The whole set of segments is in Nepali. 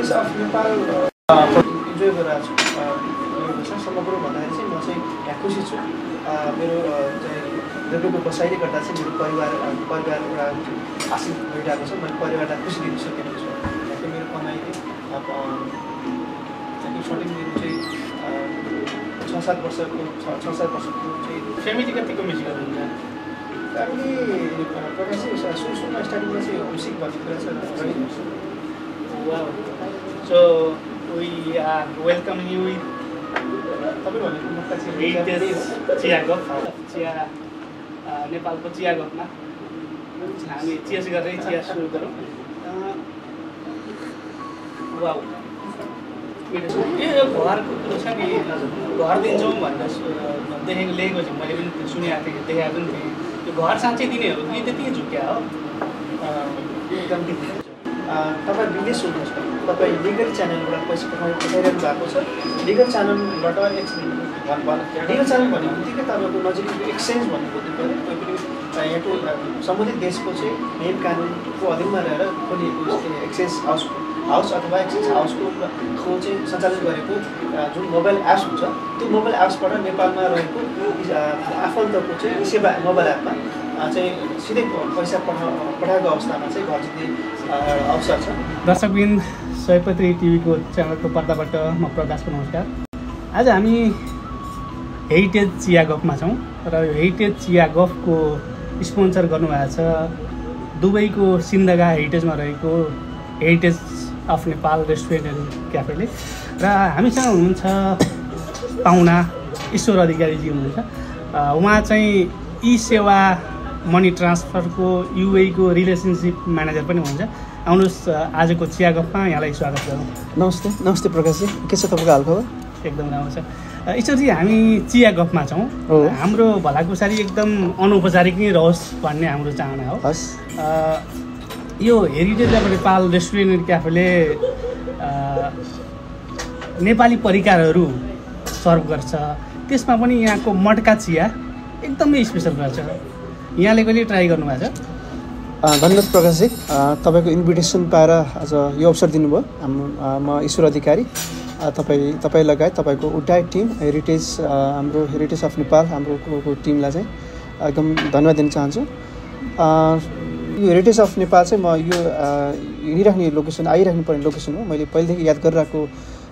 case of Nepal, enjoy I family, I started music wow. So we are welcoming you with Heritage Chiya Guf. Chiya Nepal ko Chiya Guf na. Hami Chiya garai Chiya suru garau. Wow. Yo bahar kuchha bhi bahar din jaun bhanne dekhin leko chu मैले पनि सुनेको थिएँ देखाएको पनि थिएँ घर साँच्चै दिनेहरु नि त्यति झुक्या हो एकदम डिफरेन्ट तपाई विदेश हुनुहुन्छ तपाई लीगल च्यानलबाट पैसा पठाइरहनु भएको छ लीगल च्यानलबाट एक्सचेन्ज भन्नु लीगल च्यानल भनेको तपाईको नजिकको एक्सचेन्ज भन्नुको तपाईले कुनै पनि यहाँको सम्बन्धित देशको चाहिँ नियम कानुनको अधीनमा रहेर खोलिएको एक्सचेन्ज हाउस अथवा एक्सचेन्ज हाउसको खोजे सञ्चालन गरेको जुन मोबाइल एप्स हुन्छ त्यो मोबाइल एप्सबाट नेपालमा रहेको आफन्तको चाहिँ eSewa मोबाइल एपमा चाहिँ सिधै पैसा पठाएको अवस्थामा चाहिँ घर जित्ने अवसर छ। दर्शकबिन सयपत्री टिभीको च्यानलको पर्दाबाट म प्रकाशको नमस्कार। आज हामी हेरिटेज चिया गफमा छौं र यो हेरिटेज चिया गफको स्पोन्सर गर्नुभएको छ दुबईको सिन्धगा हेरिटेजमा रहेको heritage of Nepal restaurant and क्याफेले र हामीसँग हुनुहुन्छ पाहुना ईश्वर अधिकारीजी हुनुहुन्छ उहाँ चाहिँ eSewa मनी ट्रान्सफरको UAE को रिलेसनसिप म्यानेजर पनि हुनुहुन्छ आउनुहोस् आजको चिया गफमा यहाँलाई स्वागत गरौँ। नमस्ते नमस्ते प्रकाशजी के छ तपाईँको हालखबर? एकदम राम्रो छ ईश्वरजी हामी चिया गफमा छौँ हाम्रो भलाकुसारी एकदम अनौपचारिक नै रहोस् भन्ने हाम्रो चाहना हो। हस् यो heritage of Nepal restaurant and क्याफेले नेपाली परिकारहरू सर्भ गर्छ त्यसमा पनि यहाँको मटका चिया एकदमै स्पेशल रहेछ यहाँले कहिले ट्राई गर्नु भएको छ? धन्यवाद प्रकाशजी तपाईको इन्भिटेसन पाएर आज यो अवसर दिनुभयो म ईश्वर अधिकारी तपाईं लगायत तपाईको उडाय टिम हेरिटेज हाम्रो हेरिटेज अफ नेपाल हाम्रो टिमलाई चाहिँ एकदम धन्यवाद दिन चाहन्छु। यो हेरिटेज अफ नेपाल चाहिँ म यो हिँडिराख्ने लोकेसन आइराख्नु पर्ने लोकेसन हो मैले पहिलेदेखि याद गरिरहेको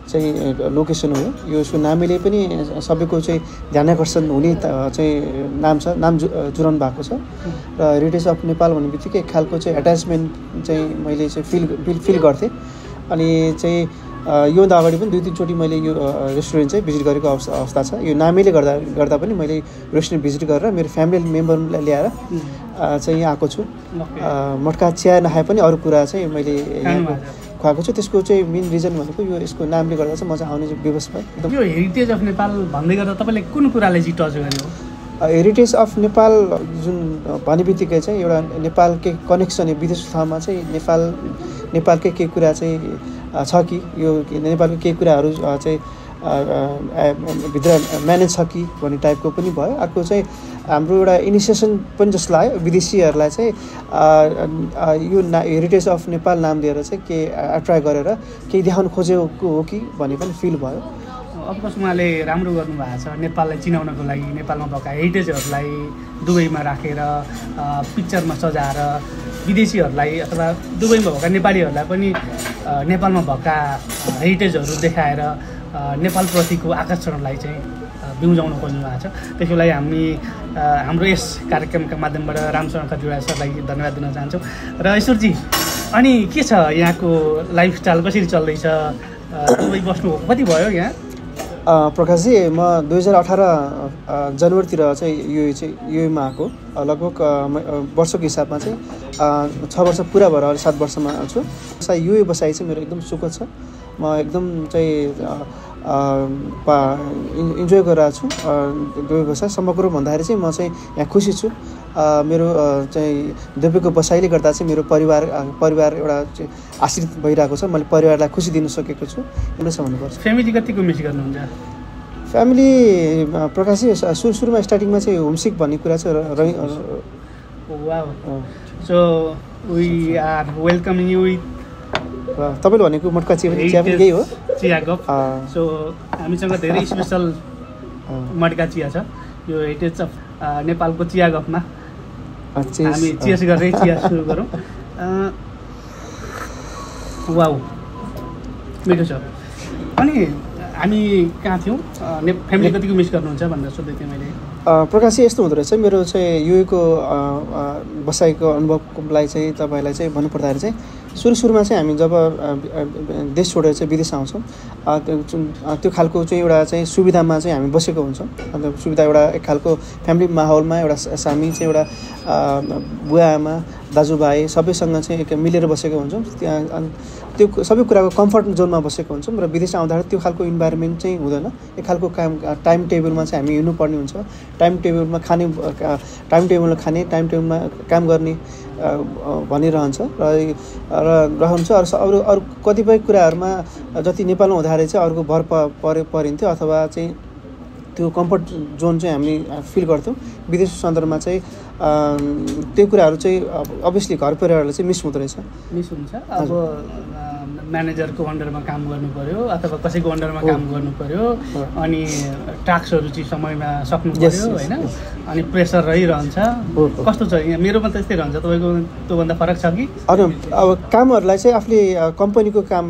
चाहिँ लोकेसन हो यो यसको नामले पनि सबैको चाहिँ ध्यानाकर्षण हुने चाहिँ नाम छ नाम जुराउनु भएको छ र हेरिटेज अफ नेपाल भन्ने बित्तिकै एक खालको चाहिँ एट्याचमेन्ट चाहिँ मैले चाहिँ फिल गर्थेँ अनि चाहिँ योभन्दा अगाडि पनि दुई तीनचोटि मैले यो रेस्टुरेन्ट चाहिँ भिजिट गरेको अवस्था छ यो नामैले गर्दा पनि मैले रेस्टुरेन्ट भिजिट गरेर मेरो फ्यामिली मेम्बरलाई ल्याएर चाहिँ यहाँ आएको छु मटका चिया नखाए पनि अरू कुरा चाहिँ मैले खुवाएको छु त्यसको चाहिँ मेन रिजन भनेको यो यसको नामले गर्दा चाहिँ म चाहिँ आउने व्यवस्था एकदम। यो हेरिटेज अफ नेपाल भन्दै गर्दा तपाईँले कुन कुरालाई चाहिँ टच गर्नु? हेरिटेज अफ नेपाल जुन भनेबित्तिकै चाहिँ एउटा नेपालकै कनेक्सन विदेश ठाउँमा चाहिँ नेपालकै केही कुरा चाहिँ छ कि यो नेपालको केही कुराहरू चाहिँ भित्र म्यानेज छ कि भन्ने टाइपको पनि भयो अर्को चाहिँ हाम्रो एउटा इनिसिएसन पनि जस्तो लाग्यो विदेशीहरूलाई चाहिँ यो हेरिटेज अफ नेपाल नाम दिएर चाहिँ के एट्र्याक्ट गरेर केही देखाउनु खोजेको हो कि भन्ने पनि फिल भयो। अफकोर्स उहाँले राम्रो गर्नुभएको छ नेपाललाई चिनाउनको लागि नेपालमा भएका हेरिटेजहरूलाई दुबईमा राखेर पिक्चरमा सजाएर विदेशीहरूलाई अथवा दुबईमा भएका नेपालीहरूलाई पनि नेपालमा भएका हेरिटेजहरू देखाएर नेपालप्रतिको आकर्षणलाई चाहिँ बिउजाउन खोज्नु भएको छ त्यसको लागि हामी हाम्रो यस कार्यक्रमका माध्यमबाट रामशरण खतिवडा सरलाई धन्यवाद दिन चाहन्छौँ। र ईश्वरजी अनि के छ यहाँको लाइफस्टाइल कसरी चल्दैछ दुबई बस्नु कति भयो यहाँ? प्रकाशजी म 2018 जनवरीतिर चाहिँ युएमा आएको लगभग वर्षको हिसाबमा चाहिँ 6 वर्ष पुरा भएर 7 वर्षमा छु। युए बसाइ चाहिँ मेरो एकदम सुख छ म एकदम चाहिँ इन्जोय गरिरहेको छु दुबई बसाइ समग्र भन्दाखेरि चाहिँ म चाहिँ यहाँ खुसी छु मेरो चाहिँ दुबईको बसाइले गर्दा चाहिँ मेरो परिवार एउटा आश्रित भइरहेको छ मैले परिवारलाई खुसी दिन सकेको छु यसो भन्नुपर्छ। फ्यामिली कतिको मिस गर्नुहुन्छ? फ्यामिली प्रकाश सुरुमा स्टार्टिङमा चाहिँ होमसिक भन्ने कुरा चाहिँ wow so we are welcoming you with तपाईले भनेको मटका चिया पनि यही हो चिया गफ सो हामीसँग धेरै स्पेशल मटका चिया छ यो हेरिटेज अफ नेपालको चिया गफमा हामी चियास गरे चिया सुरु गरौँ वाउ मिठो छ अनि हामी कहाँ थियौ फ्यामिली कतिको मिस गर्नुहुन्छ भनेर सोधेँ मैले प्रकाश यस्तो हुँदो रहेछ मेरो चाहिँ युएको बसाइको अनुभवलाई चाहिँ तपाईलाई चाहिँ भन्नु पर्दाखेरि चाहिँ सुरुमा चाहिँ हामी जब देश छोडेर चाहिँ विदेश आउँछौं त्यो खालको चाहिँ एउटा चाहिँ सुविधामा चाहिँ हामी बसेको हुन्छौं मतलब सुविधा एउटा एक खालको फ्यामिली माहौलमा एउटा सामी चाहिँ एउटा बुवा आमा दाजुभाइ सबैसँग चाहिँ एक मिलेर बसेको हुन्छौं त्यहाँ त्यो सबै कुराको कम्फर्ट जोनमा बसेको हुन्छौं र विदेश आउँदा त्यो खालको इन्भाइरनमेन्ट चाहिँ हुँदैन एक खालको काम टाइम टेबलमा चाहिँ हामी हिँड्नु पर्ने हुन्छ टाइम टेबलमा खाने टाइम टेबलमा काम गर्ने भनिरहन्छ र रहन्छ अरु कतिपय कुराहरुमा जति नेपालमा हुँदाहरु चाहिँ अरुको भर परिन्थ्यो अथवा चाहिँ त्यो कम्फर्ट जोन चाहिँ हामी फिल गर्छौं विदेश सन्दर्भमा चाहिँ त्यो कुराहरु चाहिँ अभियसली घर परिवारले चाहिँ मिस हुँदै रहेछ मिस हुन्छ अब म्यानेजरको अन्डरमा काम गर्नु पर्यो अथवा कसैको अन्डरमा काम गर्नु पर्यो अनि टास्कहरु चाहिँ समयमा सक्नु पर्यो हैन अनि प्रेसर रहिरहन्छ कस्तो छ यहाँ मेरोमा त त्यस्तै रहन्छ तपाईको त्यो भन्दा फरक छ कि अब कामहरुलाई चाहिँ आफुले कम्पनीको काम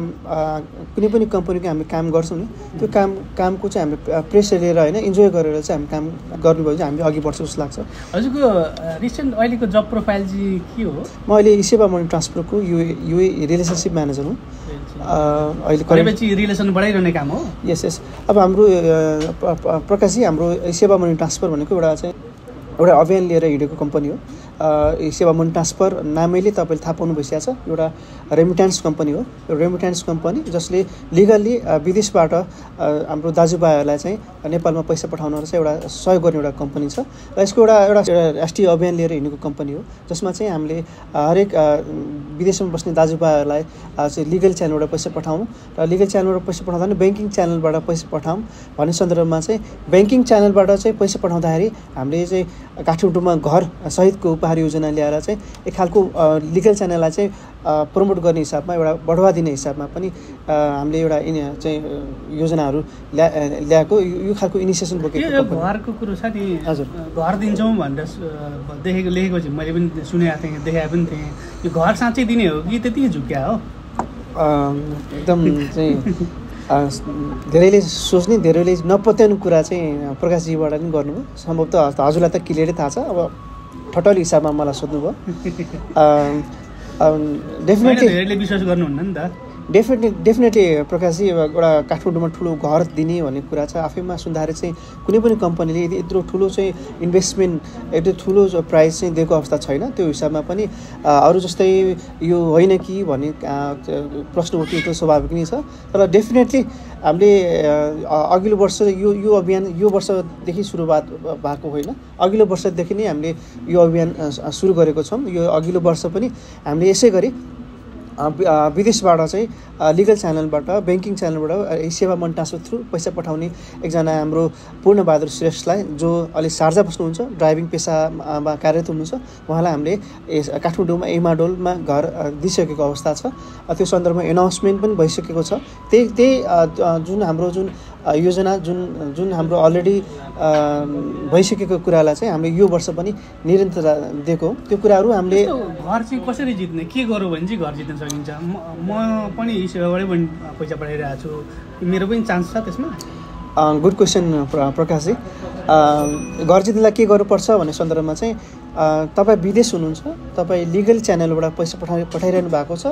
कुनै पनि कम्पनीको हामी काम गर्छौं नि त्यो कामको चाहिँ हामी प्रेसर लिएर हैन इन्जोय गरेर चाहिँ हामी काम गर्नु भयो हामी अघि बढ्छौं जस्तो लाग्छ हजुरको रिसेन्ट अहिलेको जब प्रोफाइल चाहिँ के हो म अहिले इसेवा मनी ट्रान्सफरको युएई रिलेशनशिप म्यानेजर हुँ रिलेसन बढाइरहने काम हो यस अब हाम्रो प्रकाश जी हाम्रो सेवा मनी ट्रान्सफर भनेको एउटा अभियान लिएर हिडेको कम्पनी हो सेवा मनी ट्रान्सफर नामैले तपाईले थाहा पाउनु भइसक्या छ एउटा रेमिट्यान्स कम्पनी हो यो रेमिट्यान्स कम्पनी जसले लिगल्ली विदेशबाट हाम्रो दाजुभाइहरुलाई चाहिँ नेपालमा पैसा पठाउन चाहिँ एउटा सहयोग गर्ने एउटा कम्पनी छ र यसको एउटा राष्ट्रिय अभियान लिएर हिँडेको कम्पनी हो जसमा चाहिँ हामीले हरेक विदेशमा बस्ने दाजुभाइहरुलाई चाहिँ लिगल च्यानलबाट पैसा पठाउँ र लिगल च्यानलबाट पैसा पठाउँदा पनि बैंकिङ च्यानलबाट पैसा पठाउँ भन्ने सन्दर्भमा चाहिँ बैंकिङ च्यानलबाट चाहिँ पैसा पठाउँदाखेरि हामीले चाहिँ काठमाडौँमा घर सहितको उपहार योजना ल्याएर चाहिँ एक खालको लिगल च्यानललाई चाहिँ प्रमोट गर्ने हिसाबमा एउटा बढावा दिने हिसाबमा पनि हामीले एउटा चाहिँ योजनाहरु ल्याएको यो खालको इनिसिएसन बोकेको घरको कुरा छ नि हजुर घर दिन्छौं भनेर देखेको लेखेको चाहिँ मैले पनि सुनेको थिएँ देखाएको पनि थिएँ यो घर साँच्चै दिने हो कि त्यति झुक्क्या हो एकदम चाहिँ धेरैले सोच्ने धेरैले नपत्याउने कुरा चाहिँ प्रकाश जीबाट पनि गर्नुभयो सम्भवतः हजुरलाई त क्लियरै थाहा छ अब ठट्टाली हिसाबमा मलाई सोध्नुभयो डेफिनेटली प्रकाश जी एउटा काठमाडौँमा ठुलो घर दिने भन्ने कुरा छ आफैमा सुन्दाखेरि चाहिँ कुनै पनि कम्पनीले यत्रो ठुलो चाहिँ इन्भेस्टमेन्ट यत्रो ठुलो प्राइस चाहिँ दिएको अवस्था छैन त्यो हिसाबमा पनि अरू जस्तै यो होइन कि भन्ने प्रश्न उठ्नु त स्वाभाविक नै छ तर डेफिनेटली हामीले अघिल्लो वर्ष यो अभियान यो वर्षदेखि सुरुवात भएको होइन अघिल्लो वर्षदेखि नै हामीले यो अभियान सुरु गरेको छौं यो अघिल्लो वर्ष पनि हामीले यसै गरी विदेशबाट चाहिँ लिगल च्यानलबाट बैंकिङ च्यानलबाट सेवा मनी ट्रान्सफर थ्रु पैसा पठाउने एकजना हाम्रो पूर्णबहादुर श्रेष्ठलाई जो अलि सार्जा बस्नुहुन्छ ड्राइभिङ पेसामा कार्यरत हुनुहुन्छ उहाँलाई हामीले काठमाडौँमा एमाडोलमा घर दिइसकेको अवस्था छ त्यो सन्दर्भमा एनाउन्समेन्ट पनि भइसकेको छ त्यही जुन हाम्रो योजना जुन हाम्रो अलरेडी भइसकेको कुरालाई चाहिँ हामीले यो वर्ष पनि निरन्तरता दिएको त्यो कुराहरु हामीले घर चाहिँ कसरी जित्ने के गर्यो भने चाहिँ घर जित्न सकिन्छ म पनि इसेवाबाटै पनि पैसा पठाइरहेको छु मेरो पनि चान्स छ त्यसमा गुड क्वेशन प्रकाश जी घर जित्नलाई के गर्नुपर्छ भन्ने सन्दर्भमा चाहिँ तपाईं विदेश हुनुहुन्छ तपाईं लिगल च्यानलबाट पैसा पठाइरहनु भएको छ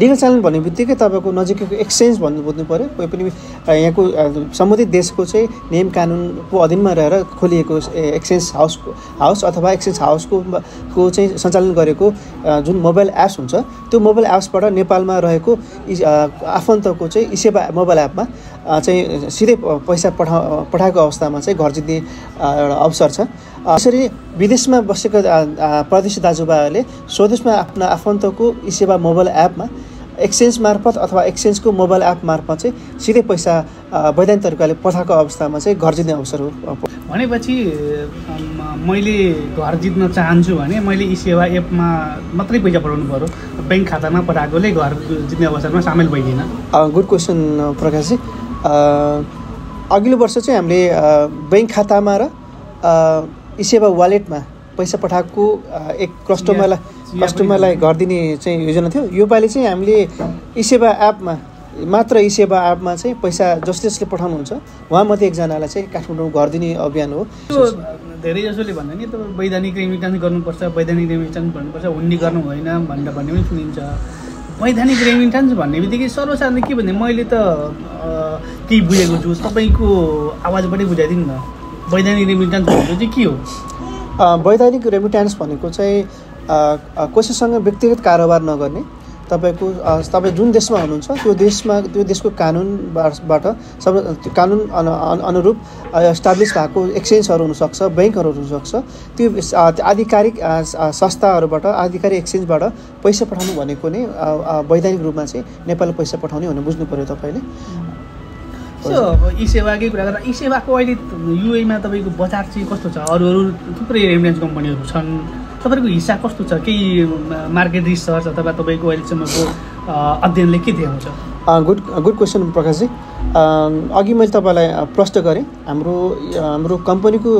लिगल च्यानल भन्ने बित्तिकै तपाईको नजिकैको एक्सचेन्ज भन्नु बुझ्नु पर्यो कुनै पनि यहाँको सम्बन्धित देशको चाहिँ नियम कानुनको अधीनमा रहेर खोलिएको एक्सचेन्ज हाउस अथवा एक्सचेन्ज हाउसको चाहिँ सञ्चालन गरेको जुन मोबाइल एप्स हुन्छ त्यो मोबाइल एप्सबाट नेपालमा रहेको आफन्तको चाहिँ इसेवा मोबाइल एपमा चाहिँ सिधै पैसा पठाएको अवस्थामा चाहिँ घर जित्ने एउटा अवसर छ यसरी विदेशमा बसेका परदेशी दाजुभाइहरूले स्वदेशमा आफ्ना आफन्तको इसेवा मोबाइल एपमा एक्सचेन्ज मार्फत अथवा एक्सचेन्जको मोबाइल एप मार्फत चाहिँ सिधै पैसा वैधानिक तरिकाले पछाको अवस्थामा चाहिँ घर जित्ने अवसर हो। भनेपछि मैले घर जित्न चाहन्छु भने मैले इसेवा एपमा मात्रै पैसा पठाउनु पर्यो, बैंक खातामा पठाएकोले घर जित्ने अवसरमा सामेल भइदिएन। गुड क्वेसन प्रकाश जी। अघिल्लो वर्ष चाहिँ हामीले बैंक खातामा र इसेवा वालेटमा पैसा पठाएको एक कस्टमरलाई घर दिने चाहिँ योजना थियो। यो पालि चाहिँ हामीले इसेवा एपमा मात्र चाहिँ पैसा जसले पठाउनुहुन्छ उहाँमध्ये एकजनालाई चाहिँ काठमाडौँ घर दिने अभियान हो। धेरै जसोले भन्दा नि तपाईँ वैधानिक रेमिट्यान्स गर्नुपर्छ, वैधानिक रेमिट्यान्स भन्नुपर्छ, हुन्डी गर्नु होइन भनेर भन्ने पनि सुनिन्छ। वैधानिक रेमिट्यान्स भन्ने बित्तिकै सर्वसाधारण के भन्ने मैले त केही बुझेको छु, तपाईँको आवाजबाटै बुझाइदिनु न। वैधानिक रेमिट्यान्स भनेको चाहिँ के हो? वैधानिक रेमिट्यान्स भनेको चाहिँ कसैसँग व्यक्तिगत कारोबार नगर्ने, तपाईँ जुन देशमा हुनुहुन्छ त्यो देशको कानुनबाट त्यो कानुन अनुरूप इस्टाब्लिस भएको एक्सचेन्जहरू हुनसक्छ, ब्याङ्कहरू हुनसक्छ। त्यो आधिकारिक संस्थाहरूबाट आधिकारिक एक्सचेन्जबाट पैसा पठाउनु भनेको नै वैधानिक रूपमा चाहिँ नेपालमा पैसा पठाउने भनेर बुझ्नु पर्यो तपाईँले। इसेवाकै कुरा गर्दा इसेवाको अहिले युएमा तपाईँको बजार चाहिँ कस्तो छ? अरू अरू थुप्रै रेमिट्यान्स कम्पनीहरू छन्, तपाईको हिस्सा कस्तो छ? केही मार्केट रिसर्च अथवा तपाईको अहिलेसम्मको अध्ययनले के देखाउँछ? Good question Prakash ji. अघि मैले तपाईलाई प्रश्न गरेँ, हाम्रो कम्पनीको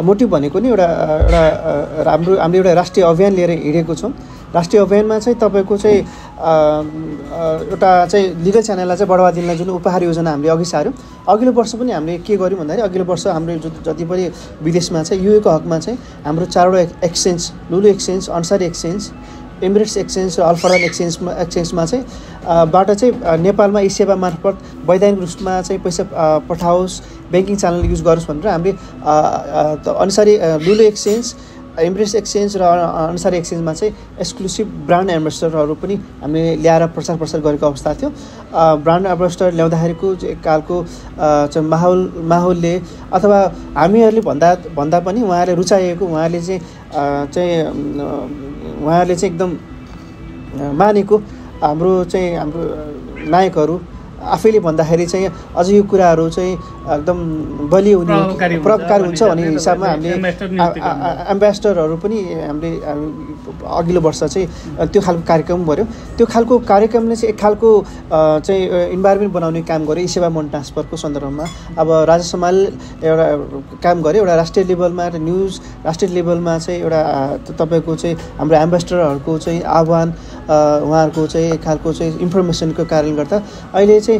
मोटिभ भनेको नि हामीले एउटा राष्ट्रिय अभियान लिएर हिँडेको छौँ। राष्ट्रिय अभियानमा चाहिँ तपाईको चाहिँ एउटा चाहिँ लिगल च्यानललाई चाहिँ बढावा दिनलाई जुन उपहार योजना हामीले अघि सार्यौँ। अघिल्लो वर्ष पनि हामीले के गर्यौँ भन्दाखेरि अघिल्लो वर्ष हाम्रो जति पनि विदेशमा चाहिँ युएको हकमा चाहिँ हाम्रो 4वटा exchange, Lulu exchange, Ansari exchange, Emirates exchange, अल्फरा एक्सचेन्जमा चाहिँ बाट चाहिँ नेपालमा इसेवा मार्फत वैधानिक रूपमा चाहिँ पैसा पठाओस्, ब्याङ्किङ च्यानल युज गरोस् भनेर हामीले Ansari, Lulu exchange, Emirates exchange र अन्सारी एक्सचेन्जमा चाहिँ एक्सक्लुसिभ ब्रान्ड एम्बेसडरहरू पनि हामीले ल्याएर प्रचार गरेको अवस्था थियो। ब्रान्ड एम्बेसडर ल्याउँदाखेरिको एक खालको चाहिँ माहौलले अथवा हामीहरूले भन्दा पनि उहाँहरूले रुचाएको, उहाँहरूले चाहिँ एकदम मानेको हाम्रो नायकहरू आफैले भन्दाखेरि चाहिँ अझ यो कुराहरू चाहिँ एकदम बलियो हुने प्रभावकारी हुन्छ भन्ने हिसाबमा हामीले एम्बेसडरहरू पनि हामीले अघिल्लो वर्ष चाहिँ त्यो खालको कार्यक्रम गऱ्यो। त्यो खालको कार्यक्रमले चाहिँ एक खालको चाहिँ इन्भाइरोमेन्ट बनाउने काम गऱ्यो इसेवा मनी ट्रान्सफरको सन्दर्भमा। अब राजा समाल एउटा काम गऱ्यो, एउटा राष्ट्रिय लेभलमा न्युज, राष्ट्रिय लेभलमा चाहिँ एउटा तपाईँको चाहिँ हाम्रो एम्बेसडरहरूको चाहिँ आह्वान, उहाँहरूको चाहिँ एक खालको चाहिँ इन्फर्मेसनको कारणले गर्दा अहिले चाहिँ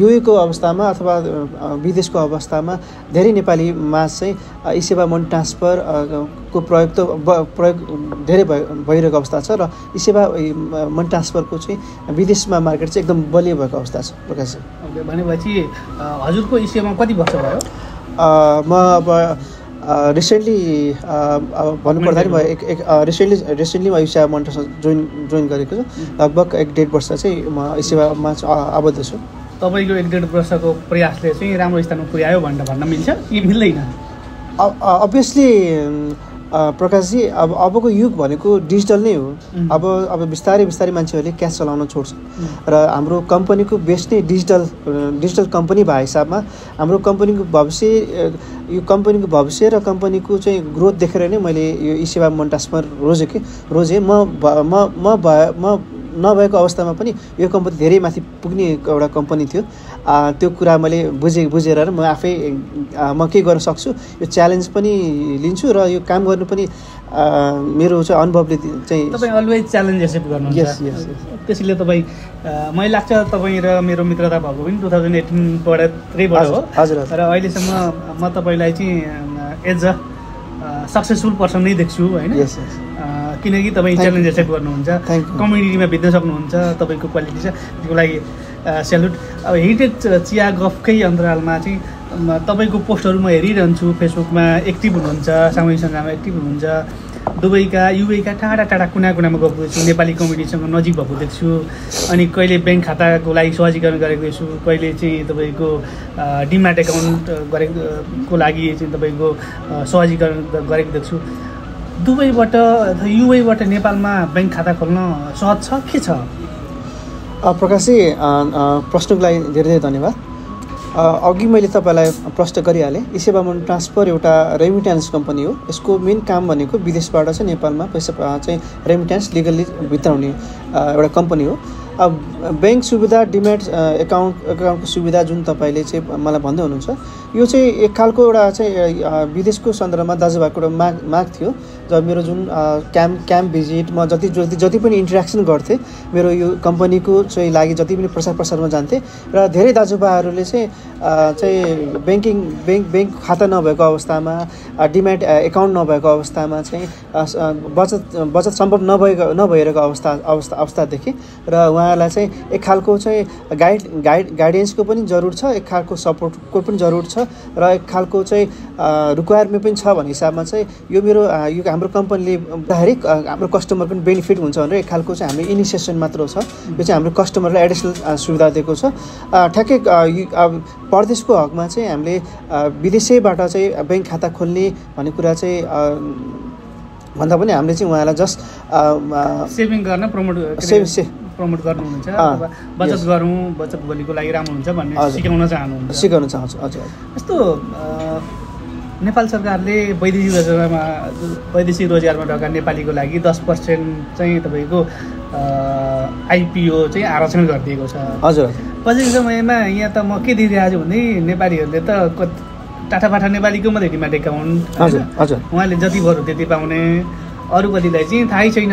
युएको अवस्थामा अथवा विदेशको अवस्थामा धेरै नेपालीमा चाहिँ इसेवा मनी ट्रान्सफर को प्रयोग धेरै भइरहेको अवस्था छ र इसेवा मनी ट्रान्सफरको चाहिँ विदेशमा मार्केट चाहिँ एकदम बलियो भएको अवस्था छ। प्रकाश जी, भनेपछि हजुरको इसेवामा कति वर्ष भयो? म अब रिसेन्टली भन्नुपर्दाखेरि म रिसेन्टली म इसेवा मनी ट्रान्सफर जोइन गरेको छु। लगभग 1.5 वर्ष चाहिँ म इसेवामा आबद्ध छु। तपाईको 1.5 वर्षको प्रयासले चाहिँ राम्रो स्थानमा पुर्यायो भनेर भन्न मिल्छ कि मिल्दैन? अभियसली प्रकाशजी, अबको युग भनेको डिजिटल नै हो। अब बिस्तारै मान्छेहरूले क्यास चलाउन छोड्छ र हाम्रो कम्पनीको बेस नै डिजिटल कम्पनी भए हिसाबमा हाम्रो कम्पनीको भविष्य र कम्पनीको चाहिँ ग्रोथ देखेर नै मैले यो इसेवा मनी ट्रान्सफर रोजेँ। म नभएको अवस्थामा पनि यो कम्पनी धेरै माथि पुग्ने एउटा कम्पनी थियो। त्यो कुरा मैले बुझेर म आफै के गर्न सक्छु यो च्यालेन्ज पनि लिन्छु र यो काम गर्नु पनि मेरो चाहिँ अनुभवले चाहिँ। तपाईँ अलवेज च्यालेन्ज एक्सेप्ट गर्नुहुन्छ? यस। त्यसैले तपाईँ, मलाई लाग्छ तपाईँ र मेरो मित्रता भएको पनि 2018 हो। हजुर। तर अहिलेसम्म म तपाईँलाई चाहिँ एज अ सक्सेसफुल पर्सन नै देख्छु होइन? किनकि तपाईँ च्यालेन्ज एक्सेप्ट गर्नुहुन्छ, कम्युनिटीमा भेट्न सक्नुहुन्छ, तपाईँको क्वालिटी छ, त्यसको लागि सेल्युट। अब हेरिटेज चिया गफकै अन्तरालमा चाहिँ तपाईँको पोस्टहरू म हेरिरहन्छु, फेसबुकमा एक्टिभ हुनुहुन्छ, सामाजिक सञ्जालमा एक्टिभ हुनुहुन्छ, दुबईका युएका टाढा कुनामा गएको देख्छु, नेपाली कम्युनिटीसँग नजिक भएको देख्छु, अनि कहिले ब्याङ्क खाताको लागि सहजीकरण गरेको छु, कहिले चाहिँ तपाईँको डिम्याट एकाउन्ट गरेको लागि चाहिँ तपाईँको सहजीकरण गरेको देख्छु। दुबईबाट अथवा युएबाट नेपालमा ब्याङ्क खाता खोल्न सहज छ के छ? प्रकाश जी, प्रश्नको लागि धेरै धेरै धन्यवाद। अघि मैले तपाईलाई प्रश्न गरिहाले इसेवा मनी ट्रान्सफर एउटा रेमिट्यान्स कम्पनी हो। यसको मेन काम भनेको विदेशबाट चाहिँ नेपालमा पैसा चाहिँ रेमिट्यान्स लिगली भित्राउने एउटा कम्पनी हो। अब बैंक सुविधा डिमेट अकाउन्टको सुविधा जुन तपाईले चाहिँ मलाई भन्दै हुनुहुन्छ यो चाहिँ एक खालको एउटा चाहिँ विदेशको सन्दर्भमा दाजुभाइको एउटा माग थियो। जब मेरो जुन क्याम्प भिजिट म जति पनि इन्टरेक्सन गर्थे मेरो यो कम्पनीको चाहिँ लागि जति पनि प्रचार प्रसारमा जान्थे र धेरै दाजुभाइहरूले चाहिँ बैंक खाता नभएको अवस्थामा डिमेट एकाउन्ट नभएको अवस्थामा चाहिँ बचत सम्भव नभइरहेको अवस्था देखेँ र उहाँहरूलाई चाहिँ एक खालको चाहिँ गाइडेन्सको पनि जरुर छ, एक खालको सपोर्टको पनि जरुर छ र एक खालको चाहिँ रिक्वायरमेन्ट पनि छ भन्ने हिसाबमा चाहिँ यो मेरो यो हाम्रो कम्पनीले डाइरेक्ट हाम्रो कस्टमर पनि बेनिफिट हुन्छ भनेर एक खालको चाहिँ हामी इनिसिएसन मात्र छ। यो चाहिँ हाम्रो कस्टमरलाई एडिसनल सुविधा दिएको छ। ठ्याक्कै परदेशको हकमा चाहिँ हामीले विदेशैबाट चाहिँ ब्याङ्क खाता खोल्ने भन्ने कुरा चाहिँ भन्दा पनि हामीले चाहिँ उहाँलाई जस्ट सेभिङ गर्न प्रमोट गर्नुहुन्छ, बचत गरौँ, बचत भोलिको लागि राम्रो हुन्छ भन्ने सिकाउन चाहन्छु। हजुर, यस्तो नेपाल सरकारले वैदेशिक रोजगारमा ढोका नेपालीको लागि 10% चाहिँ तपाईँको आइपिओ चाहिँ आरक्षण गरिदिएको छ। हजुर, पछिको समयमा यहाँ त म के देखिरहेको छु भने नेपालीहरूले त टाठापाठा नेपालीको मात्रै डिम्याट एकाउन्ट, हजुर, उहाँले जति भरू त्यति पाउने, अरू कतिलाई चाहिँ थाहै छैन।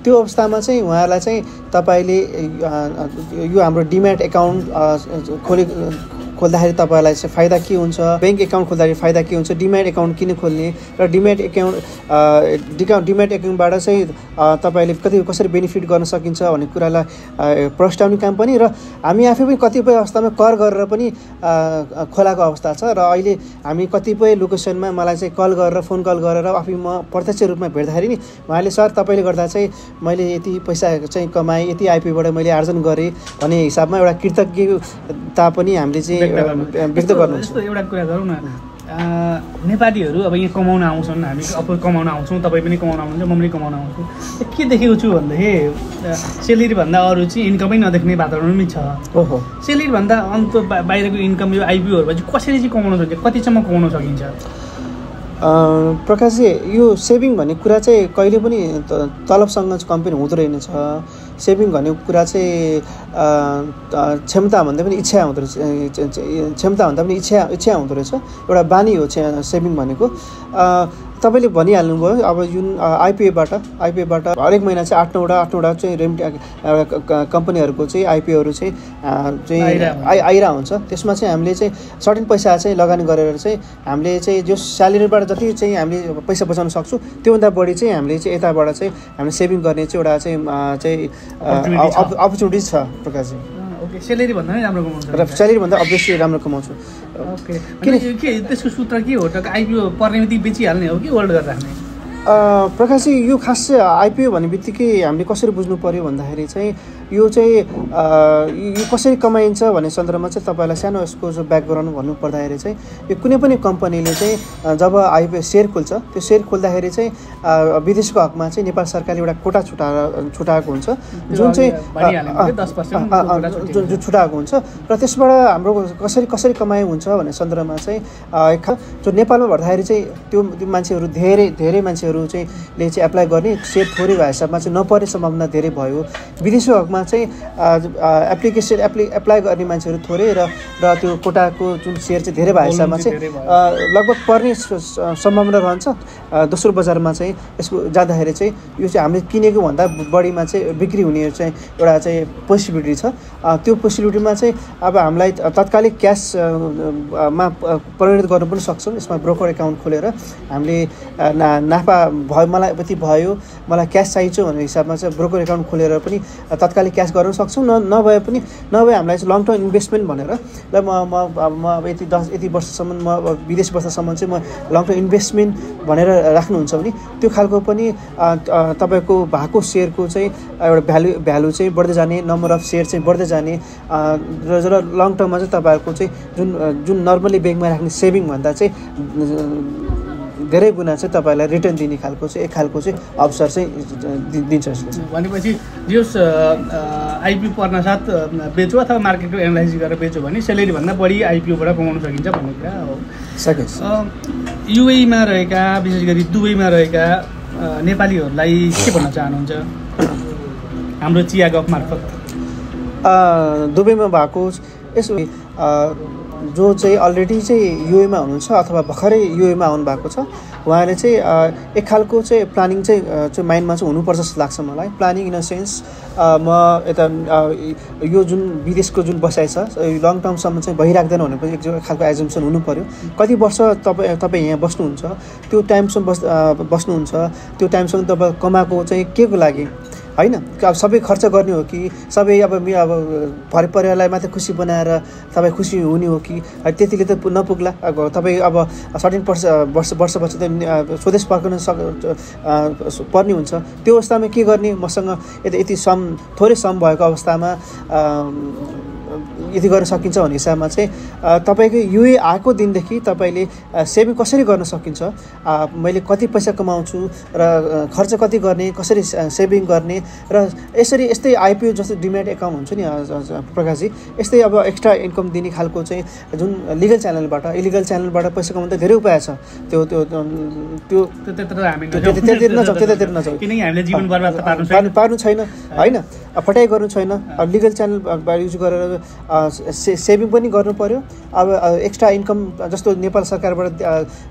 त्यो अवस्थामा चाहिँ उहाँहरूलाई चाहिँ तपाईले यो हाम्रो डिम्याट एकाउन्ट खोल्दाखेरि तपाईँलाई चाहिँ फाइदा के हुन्छ, ब्याङ्क एकाउन्ट खोल्दाखेरि फाइदा के हुन्छ, डिम्याट एकाउन्ट किन खोल्ने र डिम्याट एकाउन्टबाट चाहिँ तपाईँले कसरी बेनिफिट गर्न सकिन्छ भन्ने कुरालाई प्रस्तावनी काम पनि र हामी आफै पनि कतिपय अवस्थामा कर गरेर पनि खोलाको अवस्था छ। र अहिले हामी कतिपय लोकेसनमा मलाई चाहिँ फोन कल गरेर आफै म प्रत्यक्ष रूपमा भेट्दाखेरि नि उहाँले सर तपाईँले गर्दा चाहिँ मैले यति पैसा चाहिँ कमाएँ, यति आइपिओबाट मैले आर्जन गरेँ भन्ने हिसाबमा एउटा कृतज्ञता पनि हामीले चाहिँ व्यक्त गर्नुहुन्छ। एउटा कुरा गरौँ न, नेपालीहरू अब यहाँ कमाउन आउँछन्, हामी कमाउन आउँछौँ, तपाईँ पनि कमाउन आउनुहुन्छ, म पनि कमाउन आउँछु। के देखेको छु भन्दाखेरि सेलेरीभन्दा अरू चाहिँ इन्कमै नदेख्ने वातावरण पनि छ। ओहो, सेलेरीभन्दा अन्त बाहिरको इन्कम यो आइपिओहरूमा चाहिँ कसरी चाहिँ कमाउन सकिन्छ, कतिसम्म कमाउन सकिन्छ? प्रकाशजी, यो सेभिङ भन्ने कुरा चाहिँ कहिले पनि तलबसँग कम्पेयर हुँदो रहेनछ। सेभिङ भन्ने कुरा चाहिँ क्षमताभन्दा पनि इच्छा हुँदो रहेछ। एउटा बानी हो सेभिङ भनेको। तपाईले भनिहाल्नुभयो अब जुन आइपिओबाट हरेक महिना चाहिँ आठ नौवटा चाहिँ कम्पनीहरूको चाहिँ आइपिओहरू चाहिँ आइरहेको हुन्छ। त्यसमा चाहिँ हामीले चाहिँ सर्टेन पैसा चाहिँ लगानी गरेर चाहिँ हामीले चाहिँ जो स्यालेरीबाट जति चाहिँ हामीले पैसा बचाउन सक्छौँ त्योभन्दा बढी चाहिँ हामीले चाहिँ यताबाट चाहिँ हामीले सेभिङ गर्ने चाहिँ एउटा चाहिँ अपर्च्युनिटी छ। प्रकाशजी, ओके, सेलेरीभन्दा नै राम्रो कमाउँछ र सेलेरीभन्दा अभियसली राम्रो कमाउँछु। ओके, के त्यसको सूत्र के हो त? आइपिओ पर्ने बित्तिकै बेचिहाल्ने हो कि होल्ड गरेर राख्ने? प्रकाशजी, यो खास चाहिँ आइपिओ भन्ने बित्तिकै हामीले कसरी बुझ्नु पऱ्यो भन्दाखेरि चाहिँ यो कसरी कमाइन्छ भन्ने सन्दर्भमा चाहिँ तपाईँलाई सानो यसको जो ब्याकग्राउन्ड भन्नु पर्दाखेरि चाहिँ यो कुनै पनि कम्पनीले चाहिँ जब आइपिओ सेयर खोल्छ त्यो सेयर खोल्दाखेरि चाहिँ विदेशको हकमा चाहिँ नेपाल सरकारले एउटा कोटा छुटाएको हुन्छ, जुन चाहिँ जुन छुटाएको हुन्छ र त्यसबाट हाम्रो कसरी कमाइ हुन्छ भन्ने सन्दर्भमा चाहिँ जो नेपालमा भर्दाखेरि चाहिँ त्यो मान्छेहरू धेरै मान्छेहरू चाहिँ ले चाहिँ एप्लाई गर्ने सेयर थोरै भए हिसाबमा चाहिँ नपर्ने सम्भावना धेरै भयो। विदेशको हकमा चाहिँ एप्लाई गर्ने मान्छेहरू थोरै र त्यो कोटाको जुन सेयर चाहिँ धेरै भए हिसाबमा चाहिँ लगभग पर्ने सम्भावना रहन्छ। दोस्रो बजारमा चाहिँ यसको जाँदाखेरि चाहिँ यो चाहिँ हामीले किनेको भन्दा बढीमा चाहिँ बिक्री हुने चाहिँ एउटा चाहिँ पोसिबिलिटी छ। त्यो पोसिबिलिटीमा चाहिँ अब हामीलाई तत्कालिक क्यासमा परिणत गर्नु पनि सक्छौँ। यसमा ब्रोकर एकाउन्ट खोलेर हामीले नाफा भयो मलाई यति भयो मलाई क्याश चाहिन्छ भन्ने हिसाबमा चाहिँ ब्रोकर एकाउन्ट खोलेर पनि तत्कालै क्याश गर्न सक्छौ नभए पनि नभए हामीलाई चाहिँ लङ टर्म इन्भेस्टमेन्ट भनेर ल म यति 10 यति वर्षसम्म म विदेश बस्नसम्म चाहिँ म लङ टर्म इन्भेस्टमेन्ट भनेर राख्नुहुन्छ भने त्यो खालको पनि तपाईको भएको शेयरको चाहिँ एउटा भ्यालु चाहिँ बढ्दै जाने नम्बर अफ शेयर चाहिँ बढ्दै जाने र लङ टर्ममा चाहिँ तपाईहरुको चाहिँ जुन नर्मली बैंकमा राख्ने सेभिङ भन्दा चाहिँ धेरै गुना चाहिँ तपाईलाई रिटर्न दिने खालको चाहिँ एक खालको चाहिँ अवसर चाहिँ दिन्छ यसले भनेपछि जस आईपीओ पर्न साथ बेच्यो अथवा मार्केटको एनालाइज गरेर बेच्यो भने सेलेरी भन्दा बढी आईपीओ बाट कमाउन सकिन्छ भन्ने कुरा हो सकिन्छ यूएई मा रहेका विशेष गरी दुबई मा रहेका नेपालीहरुलाई के भन्न चाहनुहुन्छ हाम्रो चिया गफ मार्फत दुबईमा भएको यसो जो चाहिँ अलरेडी चाहिँ यूएमा हुनुहुन्छ अथवा भखरै यूएमा आउनु भएको छ उहाँले चाहिँ एक खालको चाहिँ प्लानिङ चाहिँ माइन्डमा चाहिँ हुनुपर्छ जस्तो लाग्छ मलाई प्लानिङ इन अ सेन्स म यता यो जुन विदेशको जुन बसाइ छ लङ टर्मसम्म चाहिँ भइराख्दैन भनेपछि एक खालको एजम्पसन हुनु पर्यो कति वर्ष तपाईं यहाँ बस्नुहुन्छ त्यो टाइमसम्म बस्नुहुन्छ त्यो टाइमसम्म तपाईं कमाको चाहिँ केको लागि हैन अब सबै खर्च गर्ने हो कि सबै अब परिवारलाई मात्र खुशी बनाएर तपाई खुशी हुने हो कि त्यतिले त नपुग्ला तपाई अब 17 वर्षपछि त स्वदेश फर्कन पर्ने हुन्छ त्यो अवस्थामा के गर्ने मसँग यति सम थोरै सम भएको अवस्थामा यति गर्न सकिन्छ भन्ने हिसाबमा चाहिँ तपाईको यूएई आएको दिनदेखि तपाईले सेभिङ कसरी गर्न सकिन्छ मैले कति पैसा कमाउँछु र खर्च कति गर्ने कसरी सेभिङ गर्ने र यसरी यस्तै आईपीओ जस्तो डिमेट एकाउन्ट हुन्छ नि प्रकाश जी यस्तै अब एक्स्ट्रा इन्कम दिने खालको चाहिँ जुन लिगल च्यानलबाट इलिगल च्यानलबाट पैसा कमाउन त धेरै उपाय छ त्यो त्यो त्यो त्यतिर नजाऊ किनकि हामीले जीवन बर्बाद पार्नु छैन हैन फटाइ गर्नु छैन अब लिगल च्यानलबाट युज गरेर सेभिङ पनि गर्नु पर्यो अब एक्स्ट्रा इन्कम जस्तो नेपाल सरकारबाट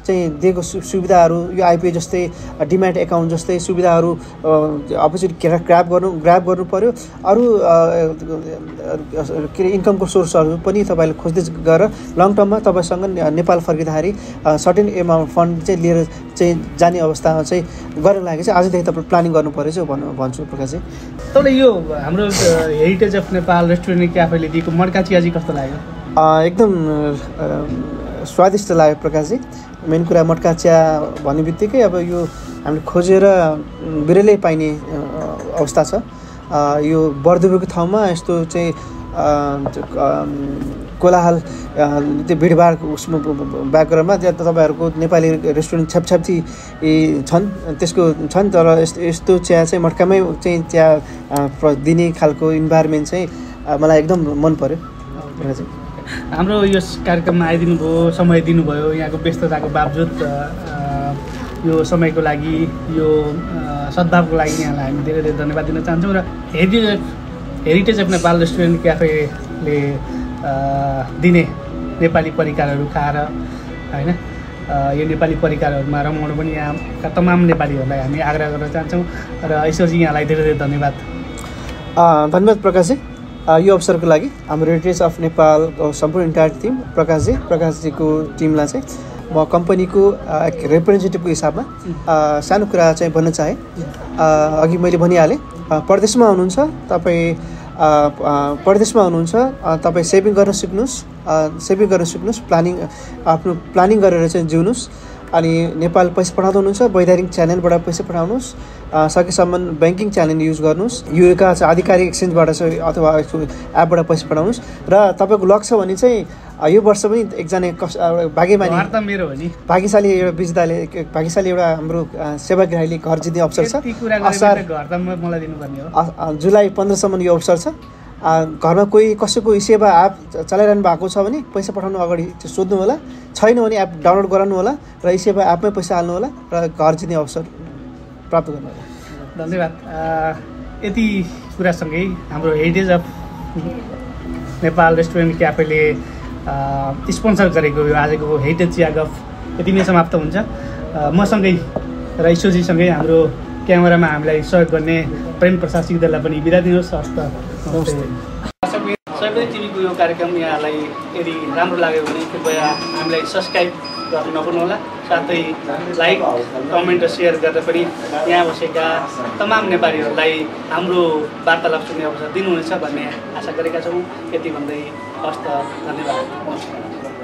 चाहिँ दिएको सुविधाहरू यो आईपीओ जस्तै डिम्याट एकाउन्ट जस्तै सुविधाहरू अपोजिट ग्राब गर्नु पर्यो अरु के अरे इन्कमको सोर्सहरू पनि तपाईले खोज्दै गएर लङ टर्ममा तपाईसँग नेपाल फर्किँदाखेरि सर्टेन एमाउन्ट फन्ड चाहिँ लिएर चाहिँ जाने अवस्थामा चाहिँ गर्न लागि चाहिँ आजदेखि तपाईले प्लानिङ गर्नु पर्यो चाहिँ भन्छु प्रकाश जी तपाईले यो हाम्रो हेरिटेज अफ नेपाल रेस्टुरेन्ट क्याफेले दिएको मड्का चिया चाहिँ कस्तो लाग्यो एकदम स्वादिष्ट लाग्यो प्रकाश जी मेन कुरा मड्का चिया भन्ने बित्तिकै अब यो हामीले खोजेर बिरलै पाइने अवस्था छ यो बर्दुबेको ठाउँमा यस्तो चाहिँ कोलाहल त्यो भिडभाड उसमा ब्याकग्राउन्डमा तपाईहरुको नेपाली रेस्टुरेन्ट छ्यापछ्याप्ती छन् त्यसको छन् तर यस्तो चिया चाहिँ मड्कामै चाहिँ चिया दिने खालको इन्भाइरोमेन्ट चाहिँ मलाई एकदम मन पर्यो हाम्रो यो कार्यक्रममा आइदिनु भयो समय दिनुभयो यहाँको व्यस्तताको बावजुद यो समयको लागि यो सद्भावको लागि यहाँलाई हामी धेरै धेरै धन्यवाद दिन चाहन्छौँ र हेरिटेज अफ नेपाल रेस्टुरेन्ट क्याफेले दिने नेपाली परिकारहरू खाएर हैन यो नेपाली परिकारहरूमा रमाउनु पनि यहाँका तमाम नेपालीहरूलाई हामी आग्रह गर्न चाहन्छौँ र यसरी यहाँलाई धेरै धेरै धन्यवाद धन्यवाद प्रकाश जी यो अवसरको लागि हाम्रो हेरिटेज अफ नेपालको सम्पूर्ण इन्टायर टिम प्रकाश जीको टिमलाई चाहिँ म कम्पनीको रिप्रेजेन्टेटिभको हिसाबमा सानो कुरा चाहिँ भन्न चाहे अघि मैले भनिहालेँ परदेशमा हुनुहुन्छ तपाई सेभिङ गर्न सिक्नुहोस् प्लानिङ आफ्नो प्लानिङ गरेर चाहिँ जिउनुस् अनि नेपाल पैसा पठाउँदै हुनुहुन्छ वैधानिक च्यानलबाट पैसा पठाउनुहोस् सकेसम्म बैंकिङ च्यानल युज गर्नुहोस् यूएका चाहिँ आधिकारिक एक्सचेन्जबाट चाहिँ अथवा एपबाट पैसा पठाउनुहोस् र तपाईको लक्ष्य भने चाहिँ यो वर्ष पनि एकजना भाग्यशाली एउटा बिजदाले भाग्यशाली एउटा हाम्रो सेवाग्राहीले घर जित्ने अवसर छ जुलाई 15 सम्म यो अवसर छ घरमा कोही कसैको eSewa एप चलाइरहनु भएको छ भने पैसा पठाउनु अगाडि सोध्नु होला छैन भने एप डाउनलोड गराउनु होला र eSewa एपमै पैसा हाल्नु होला र घर जित्ने अवसर प्राप्त गर्नु होला धन्यवाद यति कुरासँगै हाम्रो हेरिटेज अफ नेपाल रेस्टुरेन्ट क्याफेले स्पोन्सर गरेको यो आजको हेरिटेज चिया गफ यति नै समाप्त हुन्छ मसँगै र ईश्वरजीसँगै हाम्रो क्यामेरामा हामीलाई सहयोग गर्ने प्रेम प्रसाद सिग्देललाई पनि बिदा दिनुहोस् हस्त नमस्ते सयपत्री टिभीको यो कार्यक्रम यहाँलाई यदि राम्रो लाग्यो भने कृपया हामीलाई सब्सक्राइब गर्न नभुल्नुहोला साथै लाइक कमेन्ट र शेयर गर्दा पनि यहाँ बसेका तमाम नेपालीहरुलाई हाम्रो वार्तालाप सुन्ने अवसर दिनुहुनेछ भन्ने आशा गरेका छौं। यति भन्दै हस्त धन्यवाद।